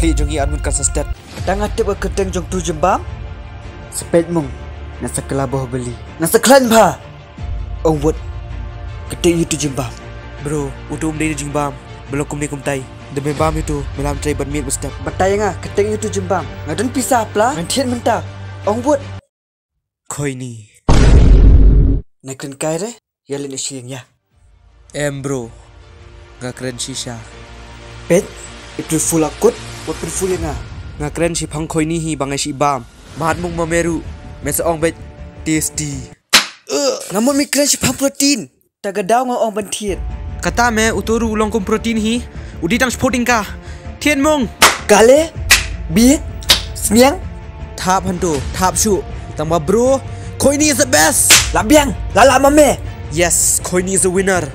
khli jong i anmun consistent dang atep keteng jong tu jembam sepet mung nasa kelabo beli nasa klan ba ongwot keteng itu jembam bro utum de jembam belokum nikum tai de bam itu melam trai badmin mustap batai nga keteng itu jembam ngaden pisah pla ngentian mentak ongwot khoi ni nakren kai re yalin ising ya embro ngakren shisha pet itu full akut waktu full nga ngakren si phang khoi ni hi bangai si bam bahat mung mameru mesa ong bet tasty namun mikren si phang protein tagadau nga ong benthiet kata me utoru ulong kum protein hi uditang sporting ka thien mung gale bi smiang thap hantu thap su tamba bro khoi ni is the best labiang lala mame yes khoi ni is the winner.